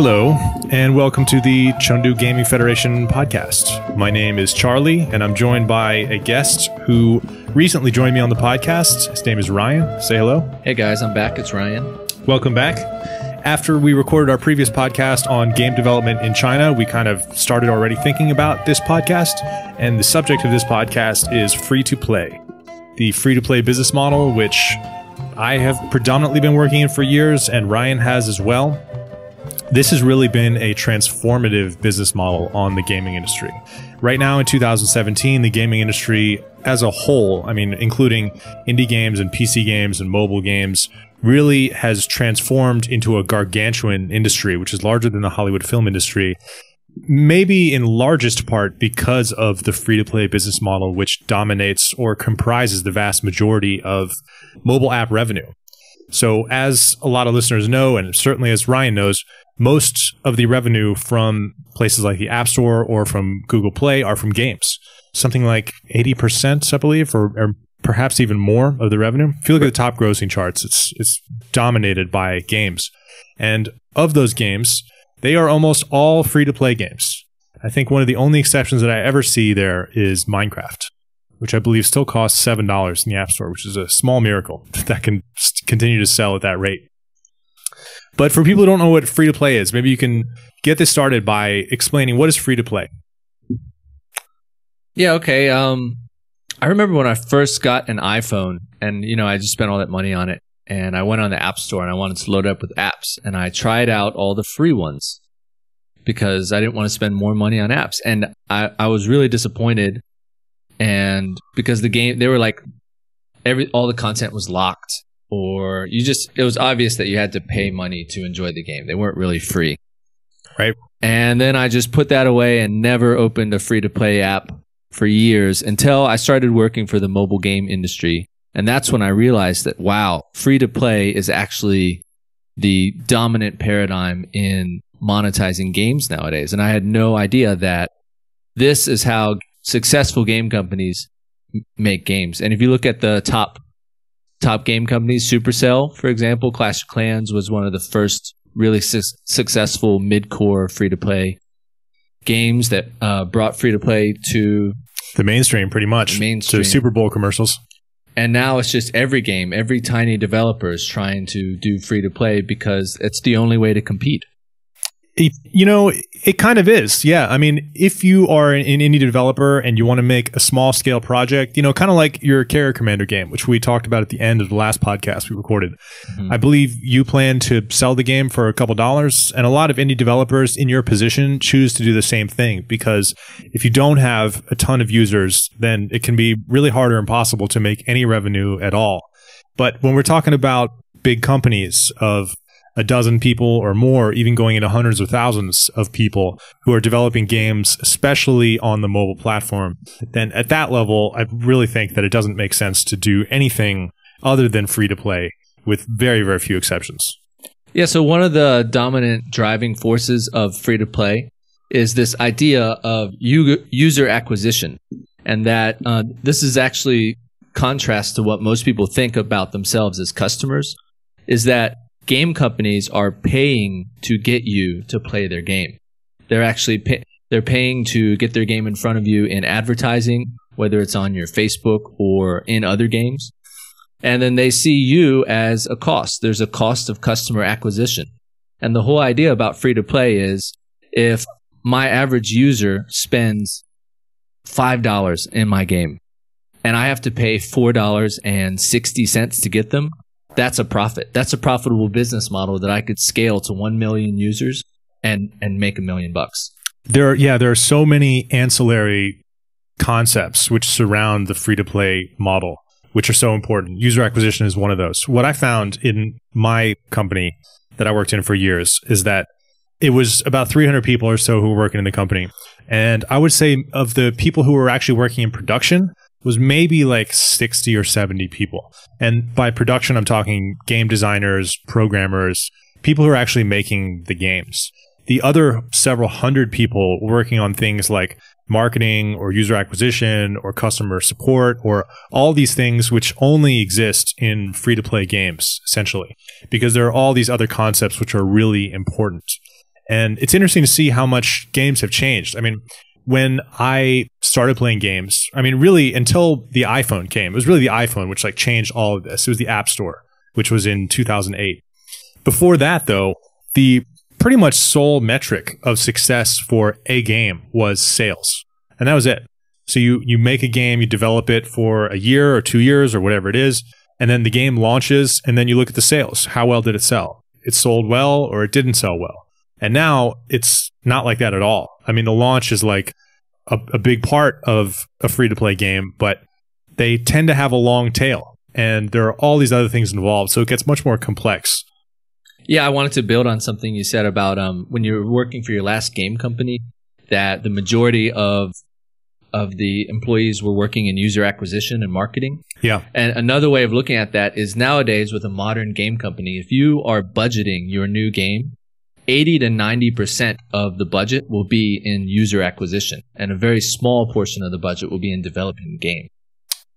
Hello, and welcome to the Chengdu Gaming Federation podcast. My name is Charlie, and I'm joined by a guest who recently joined me on the podcast. His name is Ryan. Say hello. Hey guys, I'm back. It's Ryan. Welcome back. After we recorded our previous podcast on game development in China, we kind of started already thinking about this podcast, and the subject of this podcast is free-to-play. The free-to-play business model, which I have predominantly been working in for years, and Ryan has as well. This has really been a transformative business model on the gaming industry. Right now in 2017, the gaming industry as a whole, I mean, including indie games and PC games and mobile games, really has transformed into a gargantuan industry, which is larger than the Hollywood film industry, maybe in largest part because of the free-to-play business model, which dominates or comprises the vast majority of mobile app revenue. So as a lot of listeners know, and certainly as Ryan knows, most of the revenue from places like the App Store or from Google Play are from games. Something like 80%, I believe, or perhaps even more of the revenue. If you look at the top grossing charts, it's dominated by games. And of those games, they are almost all free-to-play games. I think one of the only exceptions that I ever see there is Minecraft, which I believe still costs $7 in the App Store, which is a small miracle that can continue to sell at that rate. But for people who don't know what free-to-play is, maybe you can get this started by explaining what is free-to-play. Yeah, okay. I remember when I first got an iPhone, and you know, I just spent all that money on it, and I went on the App Store and I wanted to load up with apps, and I tried out all the free ones because I didn't want to spend more money on apps. And I was really disappointed. And because the game, they were like, all the content was locked, or it was obvious that you had to pay money to enjoy the game. They weren't really free. Right. And then I just put that away and never opened a free-to-play app for years until I started working for the mobile game industry. And that's when I realized that, wow, free-to-play is actually the dominant paradigm in monetizing games nowadays. And I had no idea that this is how successful game companies make games. And if you look at the top game companies, Supercell, for example, Clash of Clans was one of the first really successful mid-core free-to-play games that brought free-to-play to the mainstream, pretty much, to Super Bowl commercials. And now it's just every game, every tiny developer is trying to do free-to-play because it's the only way to compete. You know, it kind of is. Yeah. I mean, if you are an indie developer and you want to make a small scale project, you know, kind of like your Carrier Commander game, which we talked about at the end of the last podcast we recorded. Mm-hmm. I believe you plan to sell the game for a couple dollars, and a lot of indie developers in your position choose to do the same thing, because if you don't have a ton of users, then it can be really hard or impossible to make any revenue at all. But when we're talking about big companies of a dozen people or more, even going into hundreds of thousands of people who are developing games, especially on the mobile platform, then at that level, I really think that it doesn't make sense to do anything other than free-to-play, with very, very few exceptions. Yeah, so one of the dominant driving forces of free-to-play is this idea of user acquisition, and that this is actually contrast to what most people think about themselves as customers, is that game companies are paying to get you to play their game. They're actually paying to get their game in front of you in advertising, whether it's on your Facebook or in other games. And then they see you as a cost. There's a cost of customer acquisition. And the whole idea about free-to-play is, if my average user spends $5 in my game and I have to pay $4.60 to get them, that's a profit. That's a profitable business model that I could scale to 1 million users and make $1 million. There are so many ancillary concepts which surround the free-to-play model, which are so important. User acquisition is one of those. What I found in my company that I worked in for years is that it was about 300 people or so who were working in the company. And I would say of the people who were actually working in production, was maybe like 60 or 70 people. And by production, I'm talking game designers, programmers, people who are actually making the games. The other several hundred people working on things like marketing or user acquisition or customer support or all these things which only exist in free-to-play games, essentially, because there are all these other concepts which are really important. And it's interesting to see how much games have changed. I mean, when I started playing games, I mean, really until the iPhone came, it was really the iPhone which like changed all of this. It was the App Store, which was in 2008. Before that, though, the pretty much sole metric of success for a game was sales. And that was it. So you make a game, you develop it for a year or 2 years or whatever it is, and then the game launches, and then you look at the sales. How well did it sell? It sold well or it didn't sell well. And now it's not like that at all. I mean, the launch is like a big part of a free-to-play game, but they tend to have a long tail, and there are all these other things involved, so it gets much more complex. Yeah, I wanted to build on something you said about when you were working for your last game company, that the majority of the employees were working in user acquisition and marketing. Yeah. And another way of looking at that is nowadays with a modern game company, if you are budgeting your new game, 80 to 90% of the budget will be in user acquisition, and a very small portion of the budget will be in developing the game.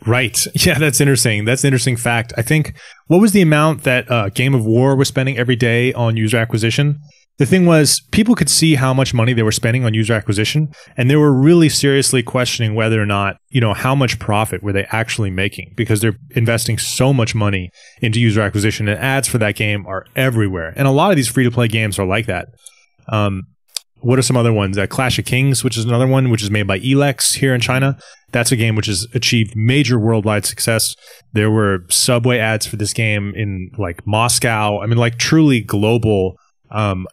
Right. Yeah, that's interesting. That's an interesting fact. I think, what was the amount that Game of War was spending every day on user acquisition? The thing was, people could see how much money they were spending on user acquisition, and they were really seriously questioning whether or not, you know, how much profit were they actually making, because they're investing so much money into user acquisition, and ads for that game are everywhere. And a lot of these free-to-play games are like that. What are some other ones? Clash of Kings, which is another one, which is made by Elex here in China. That's a game which has achieved major worldwide success. There were subway ads for this game in like Moscow. I mean, like truly global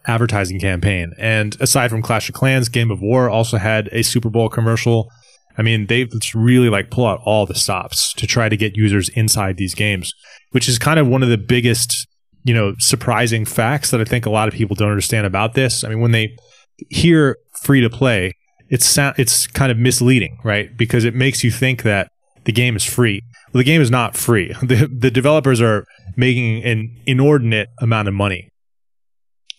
advertising campaign. And aside from Clash of Clans, Game of War also had a Super Bowl commercial. I mean, they really like pull out all the stops to try to get users inside these games, which is kind of one of the biggest, you know, surprising facts that I think a lot of people don't understand about this. I mean, when they hear free to play, it's kind of misleading, right? Because it makes you think that the game is free. Well, the game is not free. The developers are making an inordinate amount of money.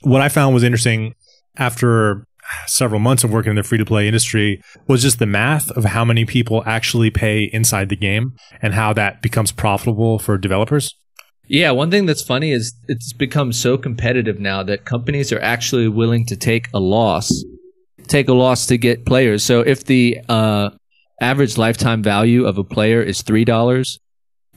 What I found was interesting after several months of working in the free-to-play industry was just the math of how many people actually pay inside the game and how that becomes profitable for developers. Yeah, one thing that's funny is it's become so competitive now that companies are actually willing to take a loss to get players. So if the average lifetime value of a player is $3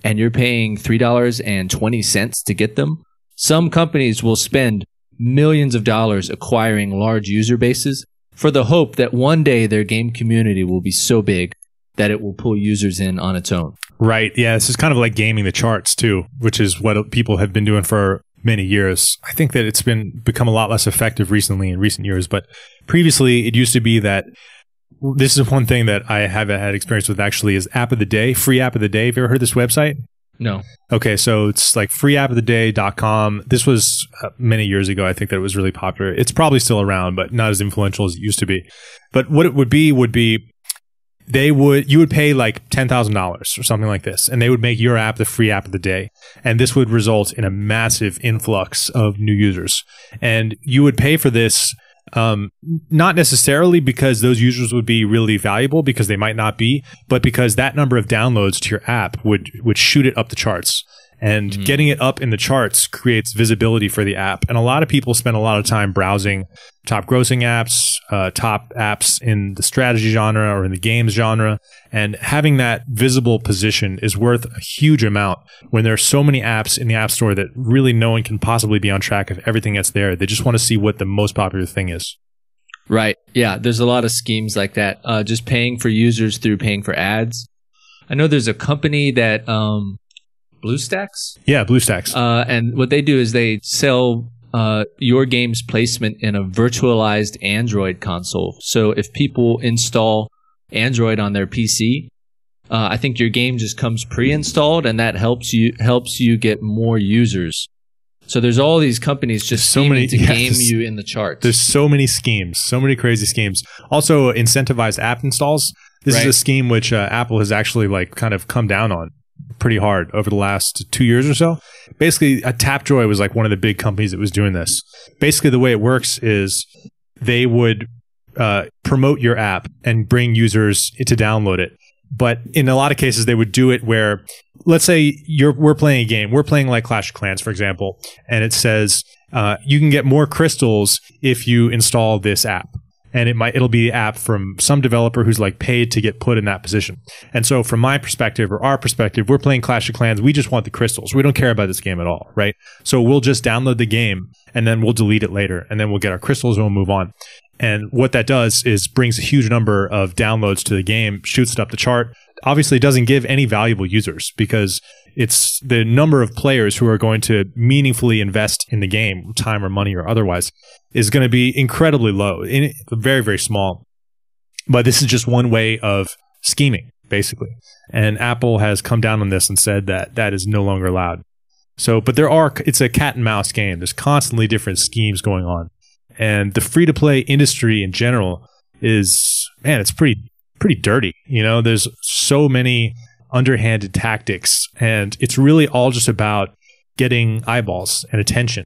and you're paying $3.20 to get them, some companies will spend millions of dollars acquiring large user bases for the hope that one day their game community will be so big that it will pull users in on its own. Right. Yeah. This is kind of like gaming the charts too, which is what people have been doing for many years. I think that it's become a lot less effective recently in recent years, but previously it used to be that this is one thing that I haven't had experience with actually is app of the day, free app of the day. Have you ever heard this website? No. Okay, so it's like freeappoftheday.com. This was many years ago. I think that it was really popular. It's probably still around, but not as influential as it used to be. But what it would be you would pay like $10,000 or something like this, and they would make your app the free app of the day. And this would result in a massive influx of new users. And you would pay for this not necessarily because those users would be really valuable, because they might not be, but because that number of downloads to your app would shoot it up the charts. And getting it up in the charts creates visibility for the app. And a lot of people spend a lot of time browsing top grossing apps, top apps in the strategy genre or in the games genre. And having that visible position is worth a huge amount when there are so many apps in the App Store that really no one can possibly be on track of everything that's there. They just want to see what the most popular thing is. Right. Yeah. There's a lot of schemes like that. Just paying for users through paying for ads. I know there's a company that... BlueStacks? Yeah, BlueStacks. And what they do is they sell your game's placement in a virtualized Android console. So if people install Android on their PC, I think your game just comes pre-installed, and that helps you get more users. So there's all these companies just scheming to game you in the charts. There's so many schemes, so many crazy schemes. Also, incentivized app installs. This is a scheme which Apple has actually like kind of come down on pretty hard over the last 2 years or so. Basically, Tapjoy was like one of the big companies that was doing this. Basically, the way it works is they would promote your app and bring users to download it. But in a lot of cases, they would do it where, let's say we're playing a game. We're playing like Clash of Clans, for example, and it says you can get more crystals if you install this app. And it'll be an app from some developer who's like paid to get put in that position. And so from my perspective or our perspective, we're playing Clash of Clans. We just want the crystals. We don't care about this game at all, right? So we'll just download the game and then we'll delete it later. And then we'll get our crystals and we'll move on. And what that does is brings a huge number of downloads to the game, shoots it up the chart. Obviously doesn't give any valuable users because it's the number of players who are going to meaningfully invest in the game, time or money or otherwise, is going to be incredibly low, very, very small. But this is just one way of scheming, basically. And Apple has come down on this and said that that is no longer allowed. So, but it's a cat and mouse game. There's constantly different schemes going on. And the free-to-play industry in general is, man, it's pretty dirty. You know, there's so many underhanded tactics, and it's really all just about getting eyeballs and attention.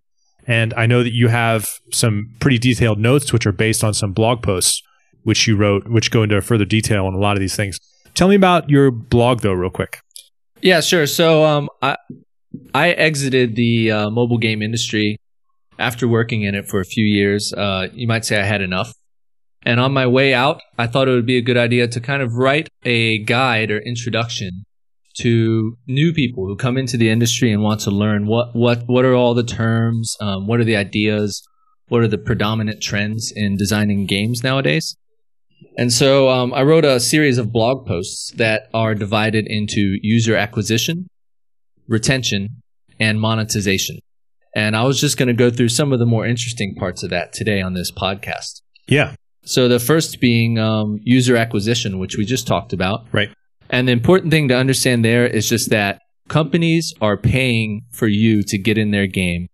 And I know that you have some pretty detailed notes, which are based on some blog posts, which you wrote, which go into further detail on a lot of these things. Tell me about your blog, though, real quick. Yeah, sure. So I exited the mobile game industry after working in it for a few years. You might say I had enough. And on my way out, I thought it would be a good idea to kind of write a guide or introduction to new people who come into the industry and want to learn what are all the terms, what are the ideas, what are the predominant trends in designing games nowadays. And so I wrote a series of blog posts that are divided into user acquisition, retention, and monetization. And I was just going to go through some of the more interesting parts of that today on this podcast. Yeah. So the first being user acquisition, which we just talked about. Right. And the important thing to understand there is just that companies are paying for you to get in their game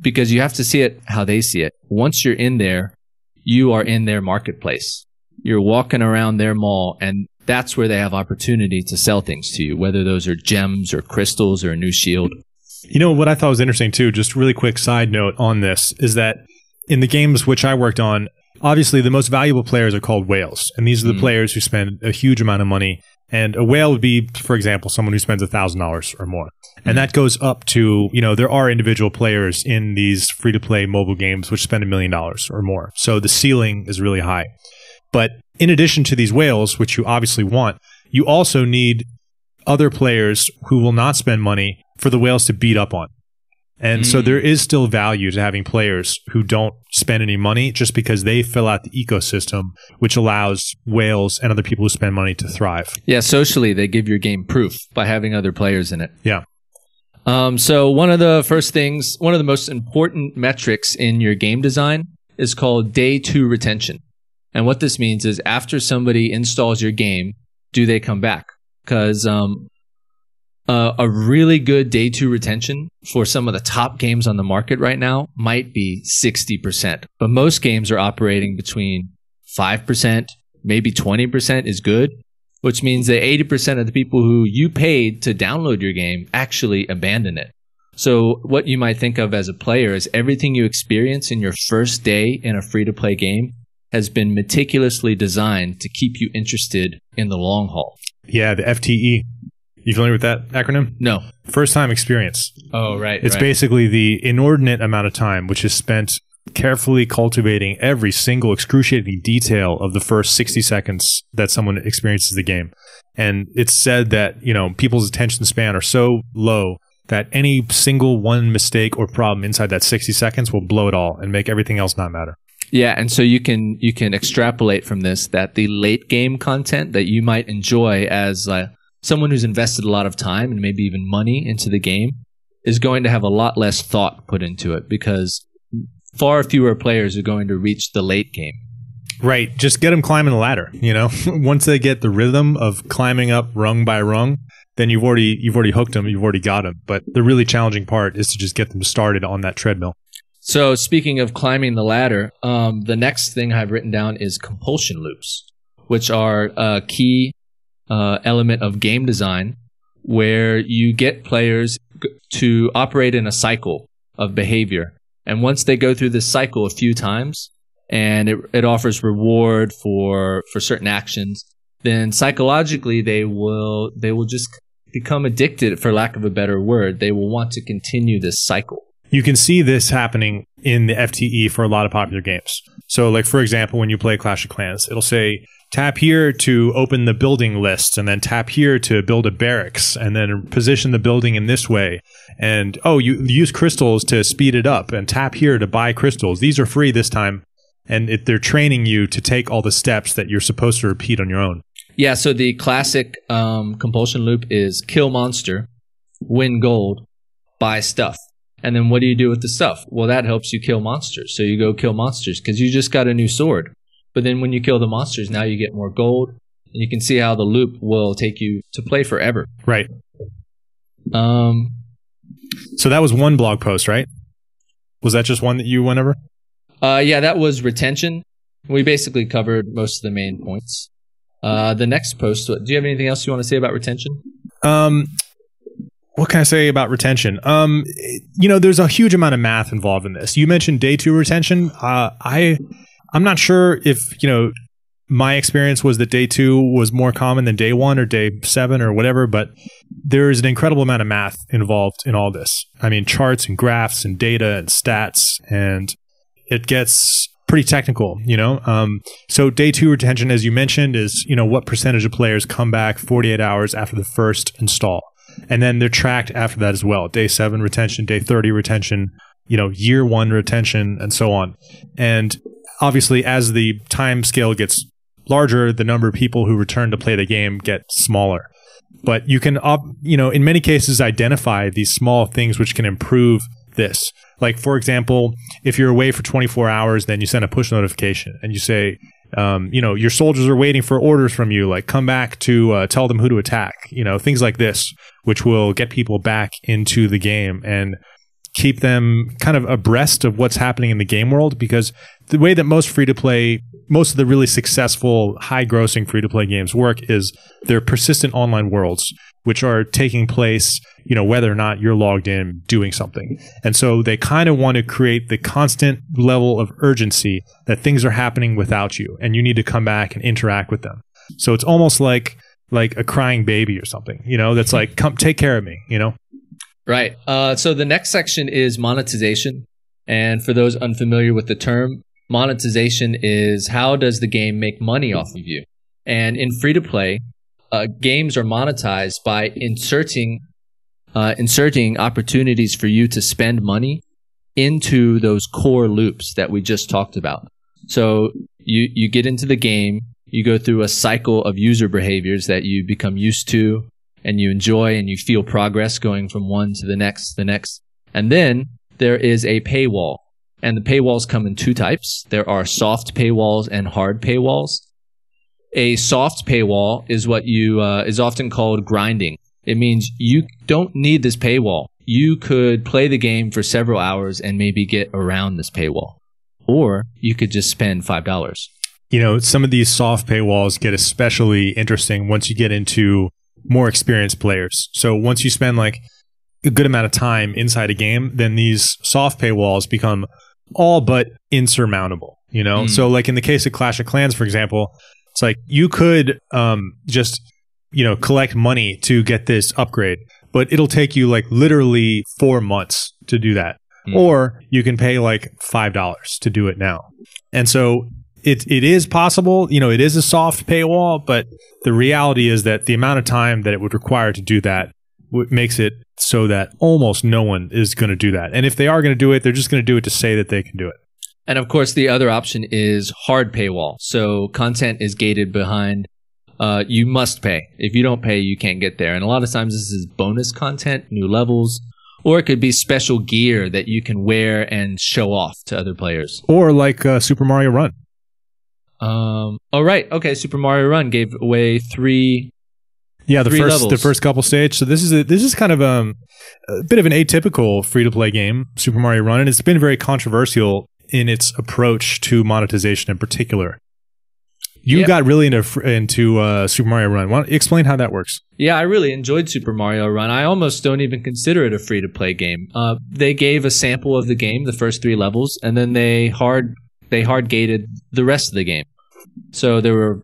because you have to see it how they see it. Once you're in there, you are in their marketplace. You're walking around their mall, and that's where they have opportunity to sell things to you, whether those are gems or crystals or a new shield. You know, what I thought was interesting too, just really quick side note on this, is that in the games which I worked on, obviously, the most valuable players are called whales, and these are the players who spend a huge amount of money. And a whale would be, for example, someone who spends $1,000 or more. And that goes up to, you know, there are individual players in these free-to-play mobile games which spend $1 million or more. So the ceiling is really high. But in addition to these whales, which you obviously want, you also need other players who will not spend money for the whales to beat up on. And so there is still value to having players who don't spend any money just because they fill out the ecosystem, which allows whales and other people who spend money to thrive. Yeah, socially, they give your game proof by having other players in it. Yeah. So one of the most important metrics in your game design is called day two retention. And what this means is after somebody installs your game, do they come back? Because a really good day two retention for some of the top games on the market right now might be 60%. But most games are operating between 5%, maybe 20% is good, which means that 80% of the people who you paid to download your game actually abandon it. So what you might think of as a player is everything you experience in your first day in a free-to-play game has been meticulously designed to keep you interested in the long haul. Yeah, the FTE. You familiar with that acronym? No. First time experience. Oh, right. It's basically the inordinate amount of time which is spent carefully cultivating every single excruciating detail of the first 60 seconds that someone experiences the game. And it's said that, you know, people's attention span are so low that any single one mistake or problem inside that 60 seconds will blow it all and make everything else not matter. Yeah, and so you can extrapolate from this that the late game content that you might enjoy as someone who's invested a lot of time and maybe even money into the game is going to have a lot less thought put into it because far fewer players are going to reach the late game. Right. Just get them climbing the ladder, you know? Once they get the rhythm of climbing up rung by rung, then you've already hooked them, you've already got them. But the really challenging part is to just get them started on that treadmill. So speaking of climbing the ladder, the next thing I've written down is compulsion loops, which are a key element of game design where you get players to operate in a cycle of behavior. And once they go through this cycle a few times, and it offers reward for certain actions, then psychologically they will just become addicted, for lack of a better word. They will want to continue this cycle. You can see this happening in the FTE for a lot of popular games. So like, for example, when you play Clash of Clans, it'll say, tap here to open the building list, and then tap here to build a barracks, and then position the building in this way. And, oh, you use crystals to speed it up, and tap here to buy crystals. These are free this time. And they're training you to take all the steps that you're supposed to repeat on your own. Yeah, so the classic compulsion loop is kill monster, win gold, buy stuff. And then what do you do with the stuff? Well, that helps you kill monsters. So you go kill monsters because you just got a new sword. But then when you kill the monsters, now you get more gold. And you can see how the loop will take you to play forever. Right. So that was one blog post, right? Was that just one that you went over? Yeah, that was retention. We basically covered most of the main points. The next post, do you have anything else you want to say about retention? What can I say about retention? You know, there's a huge amount of math involved in this. You mentioned day 2 retention. I'm not sure if, you know, my experience was that day 2 was more common than day 1 or day 7 or whatever, but there is an incredible amount of math involved in all this. I mean, charts and graphs and data and stats, and it gets pretty technical, you know? So day 2 retention, as you mentioned, is, you know, what percentage of players come back 48 hours after the first install. And then they're tracked after that as well. Day 7 retention, day 30 retention, you know, year 1 retention, and so on. And obviously, as the time scale gets larger, the number of people who return to play the game get smaller. But you can, you know, in many cases, identify these small things which can improve this. Like, for example, if you're away for 24 hours, then you send a push notification and you say, you know, your soldiers are waiting for orders from you, like come back to tell them who to attack, you know, things like this, which will get people back into the game and keep them kind of abreast of what's happening in the game world. Because the way that most free-to-play, most of the really successful, high-grossing free-to-play games work is they're persistent online worlds, which are taking place, you know, whether or not you're logged in doing something. And so they kind of want to create the constant level of urgency that things are happening without you, and you need to come back and interact with them. So it's almost like a crying baby or something, you know, that's like, come take care of me, you know? Right. So the next section is monetization. And for those unfamiliar with the term, monetization is how does the game make money off of you? And in free-to-play, games are monetized by inserting opportunities for you to spend money into those core loops that we just talked about. So you get into the game, you go through a cycle of user behaviors that you become used to and you enjoy, and you feel progress going from one to the next. And then there is a paywall. And the paywalls come in two types. There are soft paywalls and hard paywalls. A soft paywall is what is often called grinding. It means you don't need this paywall. You could play the game for several hours and maybe get around this paywall. Or you could just spend $5. You know, some of these soft paywalls get especially interesting once you get into more experienced players. So once you spend like a good amount of time inside a game, then these soft paywalls become all but insurmountable, you know? So like in the case of Clash of Clans, for example, it's like you could just, you know, collect money to get this upgrade, but it'll take you like literally 4 months to do that. Or you can pay like $5 to do it now. And so it is possible, you know, it is a soft paywall, but the reality is that the amount of time that it would require to do that makes it so that almost no one is going to do that. And if they are going to do it, they're just going to do it to say that they can do it. And of course, the other option is hard paywall. So content is gated behind, you must pay. If you don't pay, you can't get there. And a lot of times this is bonus content, new levels, or it could be special gear that you can wear and show off to other players. Or like Super Mario Run. Oh, right. Okay. Super Mario Run gave away three levels, the first couple stage. So this is kind of a bit of an atypical free-to-play game, Super Mario Run, and it's been very controversial in its approach to monetization in particular. You got really into Super Mario Run. Why don't you explain how that works? Yeah, I really enjoyed Super Mario Run. I almost don't even consider it a free-to-play game. They gave a sample of the game, the first 3 levels, and then they hard gated the rest of the game. So there were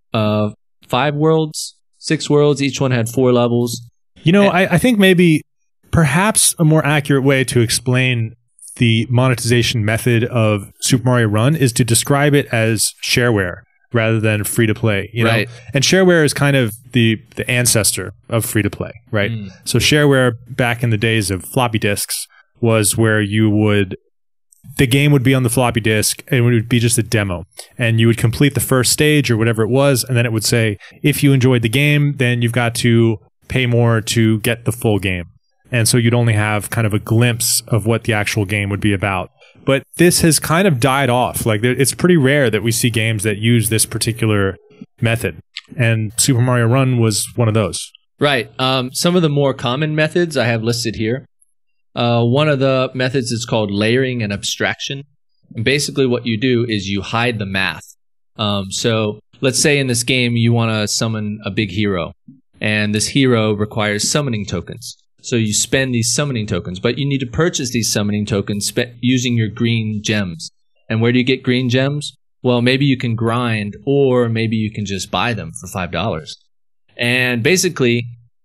5 worlds, 6 worlds. Each one had 4 levels. You know, I think maybe perhaps a more accurate way to explain the monetization method of Super Mario Run is to describe it as shareware rather than free-to-play, you know? Right. And shareware is kind of the ancestor of free-to-play, right? Mm. So shareware back in the days of floppy disks was where you would... the game would be on the floppy disk and it would be just a demo. And you would complete the first stage or whatever it was, and then it would say, if you enjoyed the game, then you've got to pay more to get the full game. And so you'd only have kind of a glimpse of what the actual game would be about. But this has kind of died off. Like, it's pretty rare that we see games that use this particular method. And Super Mario Run was one of those. Right. Some of the more common methods I have listed here. One of the methods is called layering and abstraction. And basically what you do is you hide the math. So let's say in this game you want to summon a big hero. And this hero requires summoning tokens. So you spend these summoning tokens, but you need to purchase these summoning tokens using your green gems. And where do you get green gems? Well, maybe you can grind, or maybe you can just buy them for $5. And basically,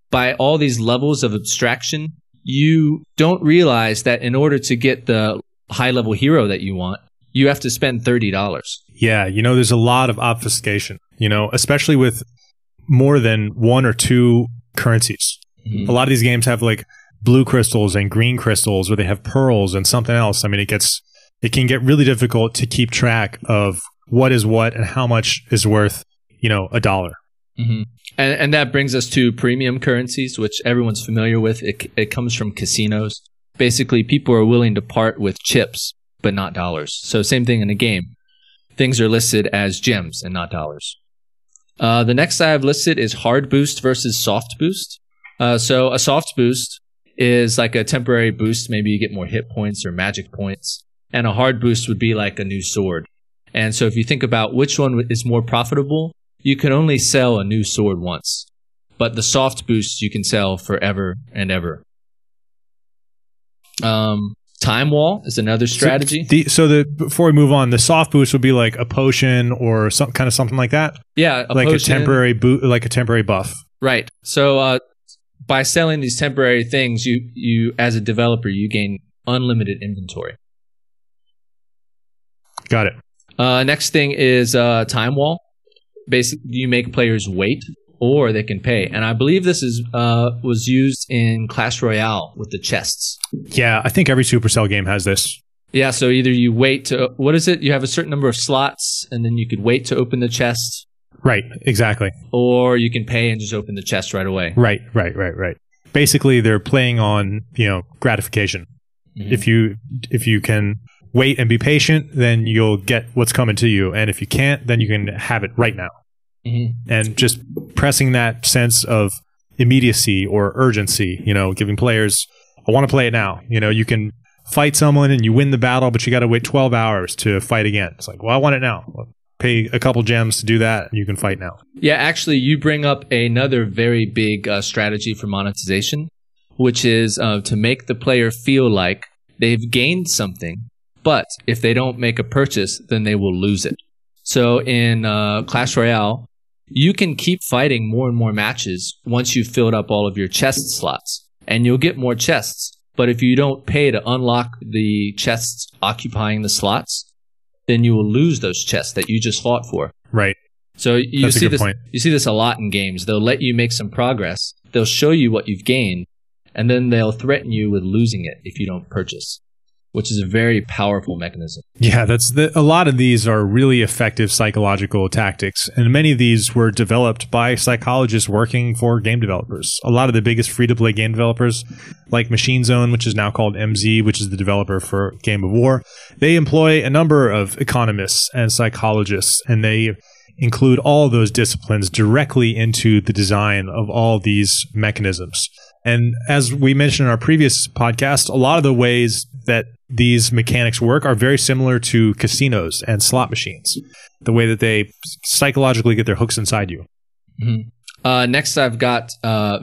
by all these levels of abstraction, you don't realize that in order to get the high-level hero that you want, you have to spend $30. Yeah, you know, there's a lot of obfuscation, you know, especially with more than 1 or 2 currencies. A lot of these games have like blue crystals and green crystals, or they have pearls and something else. I mean, it can get really difficult to keep track of what is what and how much is worth, you know, $1. Mm-hmm. And that brings us to premium currencies, which everyone's familiar with. It comes from casinos. Basically, people are willing to part with chips, but not dollars. So same thing in a game. Things are listed as gems and not dollars. The next I have listed is hard boost versus soft boost. So a soft boost is like a temporary boost. Maybe you get more hit points or magic points. And a hard boost would be like a new sword. And so if you think about which one is more profitable, you can only sell a new sword once. But the soft boost you can sell forever and ever. Time wall is another strategy. Before we move on, the soft boost would be like a potion or something like that? Yeah, a potion. Like a temporary buff. Right. So... by selling these temporary things, you as a developer, you gain unlimited inventory. Got it. Next thing is time wall. Basically, you make players wait, or they can pay. And I believe this is was used in Clash Royale with the chests. Yeah, I think every Supercell game has this. Yeah, so either you wait to... what is it? You have a certain number of slots, and then you could wait to open the chest. Right, exactly. Or you can pay and just open the chest right away. Right. Basically, they're playing on, you know, gratification. Mm-hmm. If you can wait and be patient, then you'll get what's coming to you. And if you can't, then you can have it right now. Mm-hmm. And just pressing that sense of immediacy or urgency, you know, giving players, I want to play it now. You know, you can fight someone and you win the battle, but you got to wait 12 hours to fight again. It's like, well, I want it now. Pay a couple gems to do that, and you can fight now. Yeah, actually, you bring up another very big strategy for monetization, which is to make the player feel like they've gained something, but if they don't make a purchase, then they will lose it. So in Clash Royale, you can keep fighting more and more matches once you've filled up all of your chest slots, and you'll get more chests. But if you don't pay to unlock the chests occupying the slots, then you will lose those chests that you just fought for. Right. So you see this a lot in games. They'll let you make some progress. They'll show you what you've gained, and then they'll threaten you with losing it if you don't purchase, which is a very powerful mechanism. Yeah, a lot of these are really effective psychological tactics, and many of these were developed by psychologists working for game developers. A lot of the biggest free-to-play game developers, like Machine Zone, which is now called MZ, which is the developer for Game of War, they employ a number of economists and psychologists, and they include all those disciplines directly into the design of all these mechanisms. And as we mentioned in our previous podcast, a lot of the ways that these mechanics work are very similar to casinos and slot machines, the way that they psychologically get their hooks inside you. Mm-hmm. Next, I've got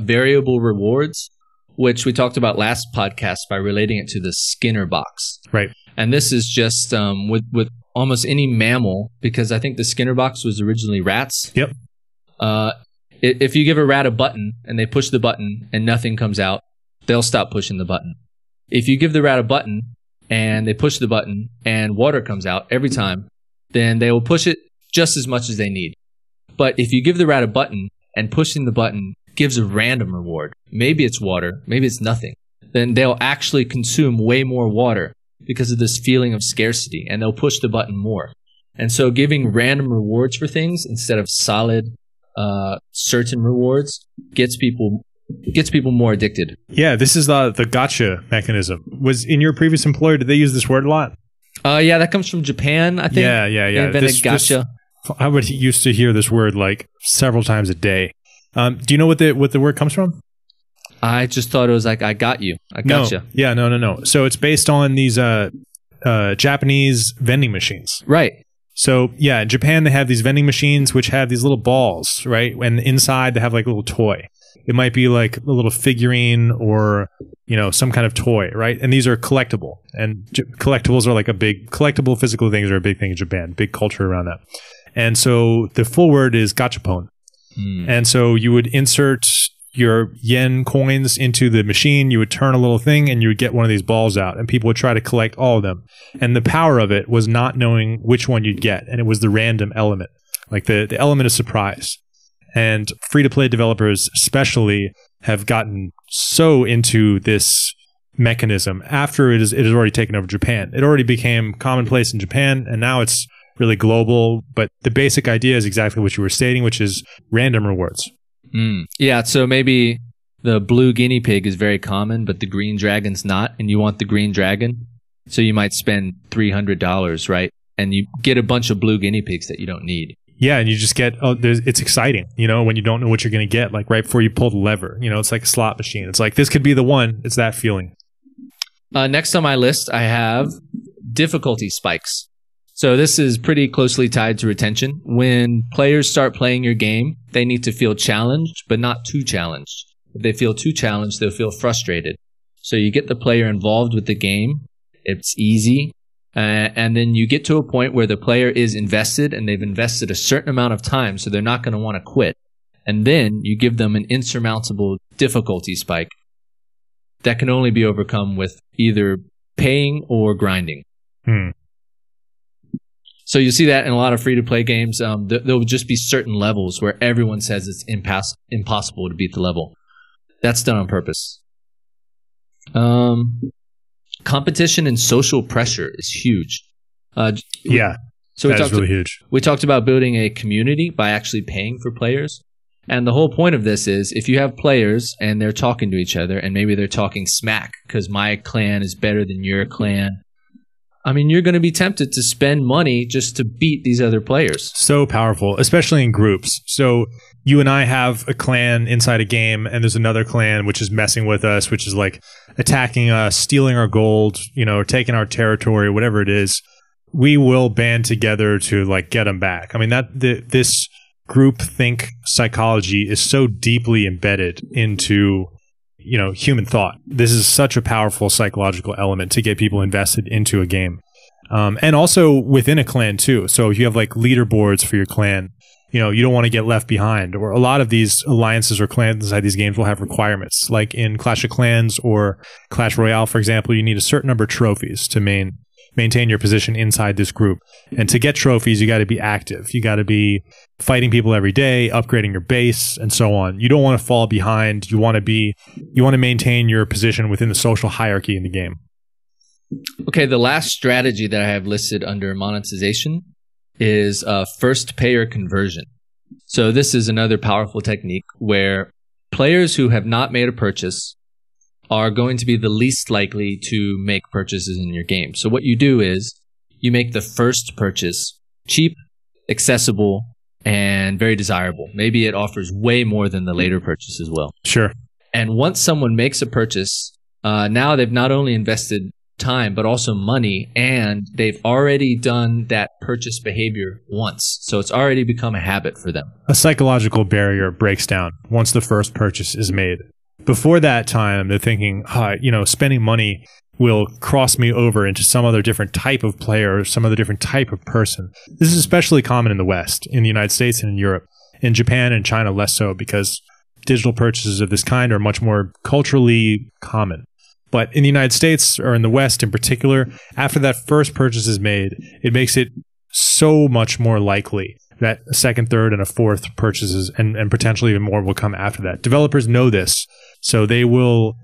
variable rewards, which we talked about last podcast by relating it to the Skinner box. Right. And this is just with almost any mammal, because I think the Skinner box was originally rats. Yep. If you give a rat a button and they push the button and nothing comes out, they'll stop pushing the button. If you give the rat a button and they push the button and water comes out every time, then they will push it just as much as they need. But if you give the rat a button and pushing the button gives a random reward, maybe it's water, maybe it's nothing, then they'll actually consume way more water because of this feeling of scarcity, and they'll push the button more. And so giving random rewards for things instead of solid, certain rewards gets people more addicted. Yeah, this is the gacha mechanism. Was in your previous employer, did they use this word a lot? Yeah, that comes from Japan, I think. Yeah. They invented gacha. I would used to hear this word like several times a day. Do you know what the word comes from? I just thought it was like, I got you. I gotcha. No. Yeah, no. So it's based on these Japanese vending machines. Right. So yeah, in Japan, they have these vending machines which have these little balls, right? And inside they have like a little toy. It might be like a little figurine or, you know, some kind of toy, right? And these are collectible. And collectibles are like a big, collectible physical things are a big thing in Japan, big culture around that. And so the full word is gachapon. Mm. And so you would insert your yen coins into the machine, you would turn a little thing and you would get one of these balls out, and people would try to collect all of them. And the power of it was not knowing which one you'd get, and it was the random element, like the element of surprise. And free-to-play developers especially have gotten so into this mechanism after it has already taken over Japan. It already became commonplace in Japan, and now it's really global. But the basic idea is exactly what you were stating, which is random rewards. Mm. Yeah, so maybe the blue guinea pig is very common, but the green dragon's not, and you want the green dragon. So you might spend $300, right? And you get a bunch of blue guinea pigs that you don't need. Yeah, and you just get, oh, it's exciting, you know, when you don't know what you're going to get, like right before you pull the lever. You know, it's like a slot machine. It's like, this could be the one. It's that feeling. Next on my list, I have difficulty spikes. So this is pretty closely tied to retention. When players start playing your game, they need to feel challenged, but not too challenged. If they feel too challenged, they'll feel frustrated. So you get the player involved with the game. It's easy. And then you get to a point where the player is invested, and they've invested a certain amount of time, so they're not going to want to quit. And then you give them an insurmountable difficulty spike that can only be overcome with either paying or grinding. Hmm. So you see that in a lot of free-to-play games. There will just be certain levels where everyone says it's impossible to beat the level. That's done on purpose. Competition and social pressure is huge. Yeah, so that's really huge. We talked about building a community by actually paying for players. And the whole point of this is if you have players and they're talking to each other, and maybe they're talking smack because my clan is better than your clan, I mean, you're going to be tempted to spend money just to beat these other players. So powerful, especially in groups. So you and I have a clan inside a game, and there's another clan which is messing with us, which is like attacking us, stealing our gold, you know, taking our territory, whatever it is. We will band together to like get them back. I mean, that this groupthink psychology is so deeply embedded into, you know, human thought. This is such a powerful psychological element to get people invested into a game. And also within a clan too. So if you have like leaderboards for your clan, you know, you don't want to get left behind. Or a lot of these alliances or clans inside these games will have requirements. Like in Clash of Clans or Clash Royale, for example, you need a certain number of trophies to maintain your position inside this group. And to get trophies, you got to be active. You got to be fighting people every day, upgrading your base, and so on. You don't want to fall behind. You want to maintain your position within the social hierarchy in the game. Okay, the last strategy that I have listed under monetization is first payer conversion. So this is another powerful technique where players who have not made a purchase are going to be the least likely to make purchases in your game. So what you do is you make the first purchase cheap, accessible, and very desirable. Maybe it offers way more than the later purchase as well. Sure. And once someone makes a purchase, now they've not only invested time, but also money, and they've already done that purchase behavior once. So it's already become a habit for them. A psychological barrier breaks down once the first purchase is made. Before that time, they're thinking, you know, spending money will cross me over into some other different type of player or some other different type of person. This is especially common in the West, in the United States and in Europe. In Japan and China, less so, because digital purchases of this kind are much more culturally common. But in the United States, or in the West in particular, after that first purchase is made, it makes it so much more likely that a second, third, and a fourth purchases, and potentially even more will come after that. Developers know this, so they will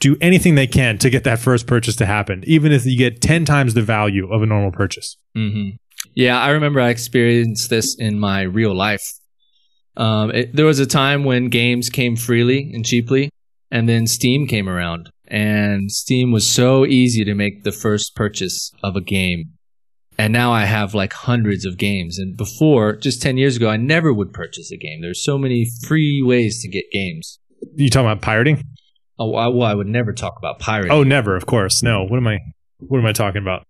do anything they can to get that first purchase to happen, even if you get 10 times the value of a normal purchase. Mm-hmm. Yeah, I remember I experienced this in my real life. There was a time when games came freely and cheaply, and then Steam came around. And Steam was so easy to make the first purchase of a game. And now I have like hundreds of games. And before, just 10 years ago, I never would purchase a game. There's so many free ways to get games. You talking about pirating? Oh, well, I would never talk about pirating. Oh, never, of course. No. What am I talking about?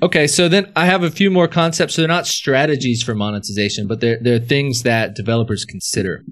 Okay, so then I have a few more concepts. So they're not strategies for monetization, but they're things that developers consider.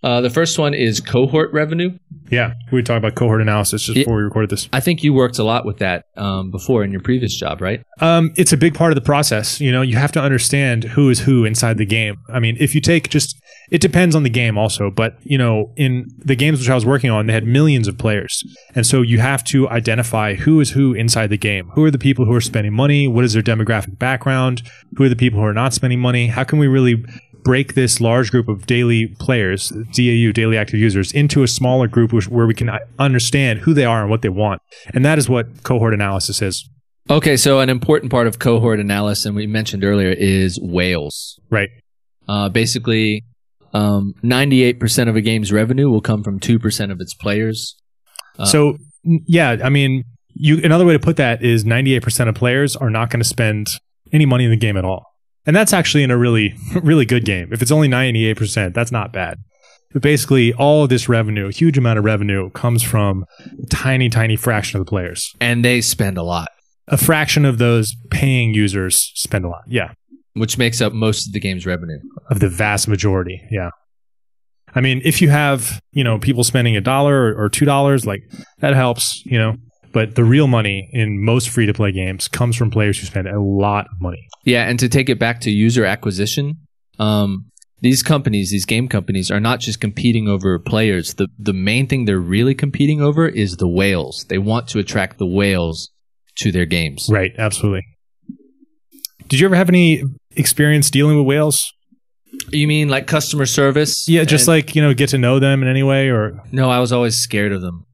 The first one is cohort revenue. Yeah, we talked about cohort analysis just before we recorded this. I think you worked a lot with that before in your previous job, right? It's a big part of the process. You know, you have to understand who is who inside the game. I mean, if you take just, it depends on the game also, but you know, in the games which I was working on, they had millions of players. And so you have to identify who is who inside the game. Who are the people who are spending money? What is their demographic background? Who are the people who are not spending money? How can we really break this large group of daily players, DAU, daily active users, into a smaller group where we can understand who they are and what they want. And that is what cohort analysis is. Okay, so an important part of cohort analysis, and we mentioned earlier, is whales. Right. Basically, 98% of a game's revenue will come from 2% of its players. So, yeah, I mean, another way to put that is 98% of players are not going to spend any money in the game at all. And that's actually in a really, really good game. If it's only 98%, that's not bad. But basically, all of this revenue, a huge amount of revenue, comes from a tiny, tiny fraction of the players. And they spend a lot. A fraction of those paying users spend a lot, yeah. Which makes up most of the game's revenue. Of the vast majority, yeah. I mean, if you have, you know, people spending $1 or $2, like, that helps, you know. But the real money in most free-to-play games comes from players who spend a lot of money. Yeah, and to take it back to user acquisition, these companies, these game companies, are not just competing over players. The main thing they're really competing over is the whales. They want to attract the whales to their games. Right, absolutely. Did you ever have any experience dealing with whales? You mean like customer service? Yeah, just like, you know, get to know them in any way? Or no, I was always scared of them.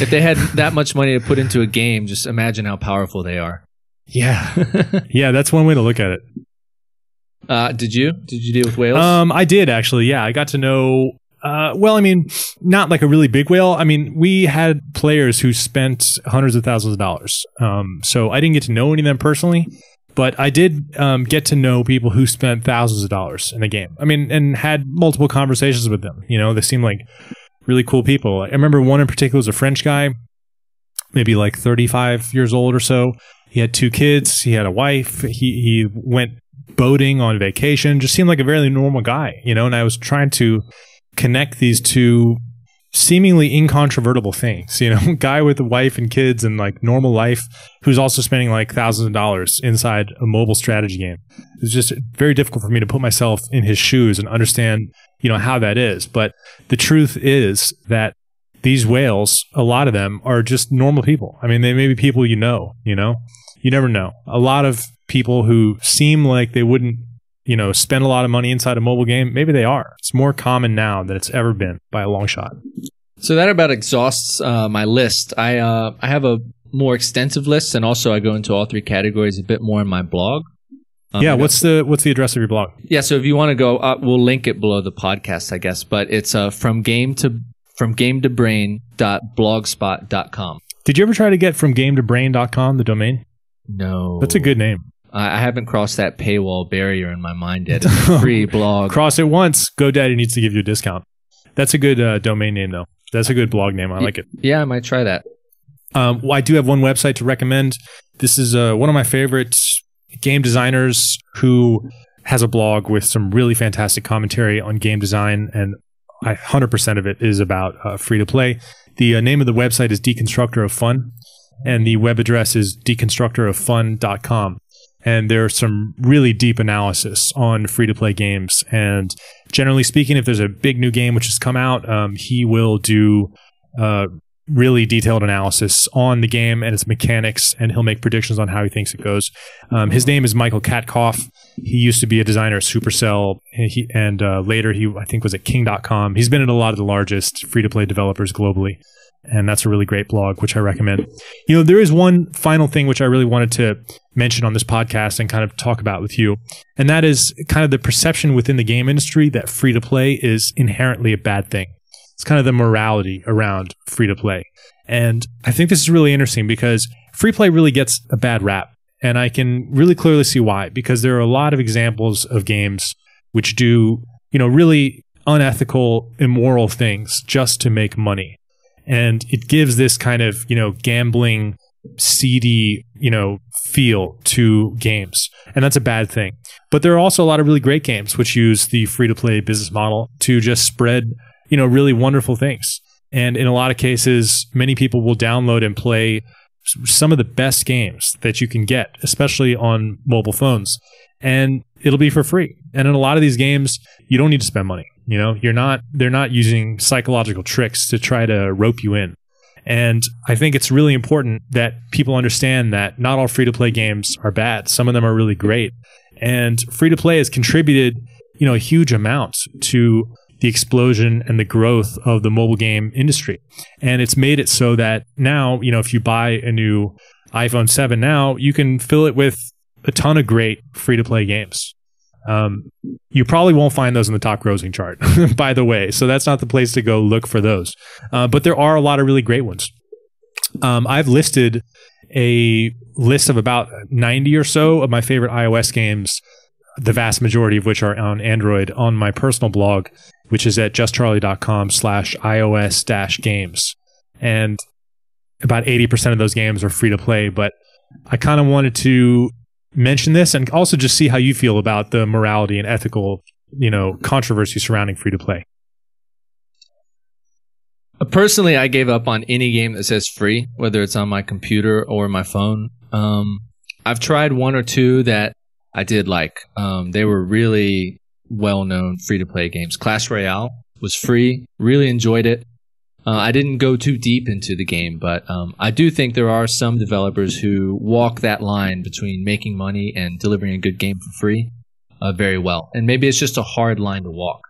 If they had that much money to put into a game, just imagine how powerful they are. Yeah. Yeah, that's one way to look at it. Did you deal with whales? I did, actually, yeah. I got to know, well, I mean, not like a really big whale. I mean, we had players who spent hundreds of thousands of dollars. So I didn't get to know any of them personally, but I did get to know people who spent thousands of dollars in the game. I mean, and had multiple conversations with them. You know, they seemed like really cool people. I remember one in particular was a French guy, maybe like 35 years old or so. He had 2 kids. He had a wife. He went boating on vacation. Just seemed like a very normal guy, you know, and I was trying to connect these two seemingly incontrovertible things, you know, guy with a wife and kids and like normal life who's also spending like thousands of dollars inside a mobile strategy game. It was just very difficult for me to put myself in his shoes and understand, you know, how that is. But the truth is that these whales, a lot of them are just normal people. I mean, they may be people you know, you never know. A lot of people who seem like they wouldn't, you know, spend a lot of money inside a mobile game, maybe they are. It's more common now than it's ever been by a long shot. So that about exhausts my list. I have a more extensive list, and also I go into all 3 categories a bit more in my blog. Yeah, what's the address of your blog? Yeah, so if you want to go, we'll link it below the podcast, I guess. But it's fromgametobrain.blogspot.com. Did you ever try to get fromgametobrain.com, the domain? No, that's a good name. I haven't crossed that paywall barrier in my mind yet. It's a free blog. Cross it once. GoDaddy needs to give you a discount. That's a good domain name, though. That's a good blog name. I like it. Yeah, I might try that. Well, I do have one website to recommend. This is one of my favorite game designers who has a blog with some really fantastic commentary on game design, and 100% of it is about free-to-play. The name of the website is Deconstructor of Fun, and the web address is deconstructoroffun.com. And there's some really deep analysis on free-to-play games. And generally speaking, if there's a big new game which has come out, he will do really detailed analysis on the game and its mechanics, and he'll make predictions on how he thinks it goes. His name is Michael Katkoff. He used to be a designer at Supercell, and later he, I think, was at King.com. He's been at a lot of the largest free-to-play developers globally. And that's a really great blog, which I recommend. You know, there is one final thing which I really wanted to mention on this podcast and kind of talk about with you. And that is kind of the perception within the game industry that free-to-play is inherently a bad thing. It's kind of the morality around free-to-play. And I think this is really interesting because free-play really gets a bad rap. And I can really clearly see why, because there are a lot of examples of games which do, you know, really unethical, immoral things just to make money. And it gives this kind of, you know, gambling, seedy, you know, feel to games. And that's a bad thing. But there are also a lot of really great games which use the free-to-play business model to just spread, you know, really wonderful things. And in a lot of cases, many people will download and play some of the best games that you can get, especially on mobile phones. And it'll be for free. And in a lot of these games, you don't need to spend money. You know, they're not using psychological tricks to try to rope you in. And I think it's really important that people understand that not all free-to-play games are bad. Some of them are really great. And free-to-play has contributed, you know, a huge amount to the explosion and the growth of the mobile game industry. And it's made it so that now, you know, if you buy a new iPhone 7 now, you can fill it with a ton of great free-to-play games. You probably won't find those in the top grossing chart, by the way. So that's not the place to go look for those. But there are a lot of really great ones. I've listed a list of about 90 or so of my favorite iOS games, the vast majority of which are on Android, on my personal blog, which is at justcharlie.com/iOS-games. And about 80% of those games are free to play. But I kind of wanted to mention this and also just see how you feel about the morality and ethical, you know, controversy surrounding free-to-play. Personally, I gave up on any game that says free, whether it's on my computer or my phone. I've tried one or two that I did like. They were really well-known free-to-play games. Clash Royale was free. Really enjoyed it. I didn't go too deep into the game, but I do think there are some developers who walk that line between making money and delivering a good game for free very well. And maybe it's just a hard line to walk.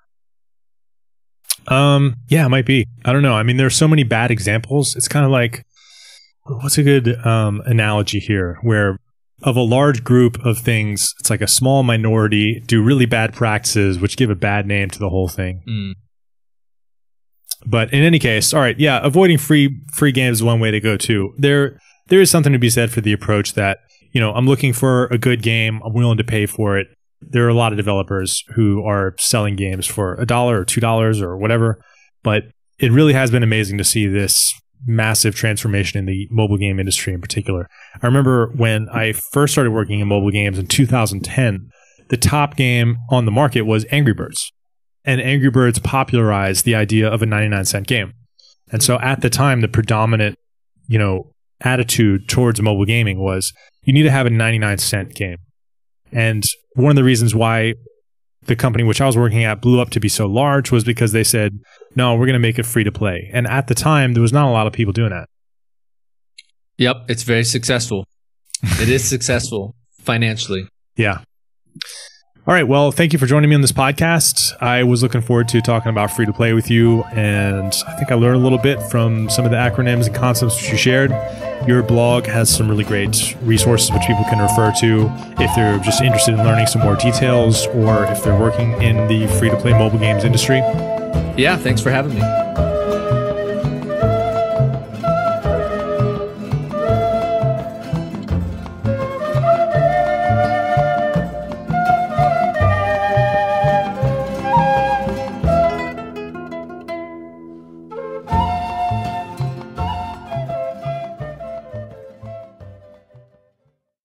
Yeah, it might be. I don't know. I mean, there are so many bad examples. It's kind of like, what's a good analogy here where of a large group of things, it's like a small minority do really bad practices, which give a bad name to the whole thing. Mm. But in any case, all right, yeah, avoiding free games is one way to go too. There is something to be said for the approach that, you know, I'm looking for a good game, I'm willing to pay for it. There are a lot of developers who are selling games for $1 or $2 or whatever, but it really has been amazing to see this massive transformation in the mobile game industry in particular. I remember when I first started working in mobile games in 2010, the top game on the market was Angry Birds. And Angry Birds popularized the idea of a 99-cent game. And so at the time, the predominant, you know, attitude towards mobile gaming was you need to have a 99-cent game. And one of the reasons why the company which I was working at blew up to be so large was because they said, no, we're going to make it free to play. And at the time, there was not a lot of people doing that. Yep, it's very successful. It is successful financially. Yeah. All right. Well, thank you for joining me on this podcast. I was looking forward to talking about free-to-play with you, and I think I learned a little bit from some of the acronyms and concepts which you shared. Your blog has some really great resources which people can refer to if they're just interested in learning some more details or if they're working in the free-to-play mobile games industry. Yeah, thanks for having me.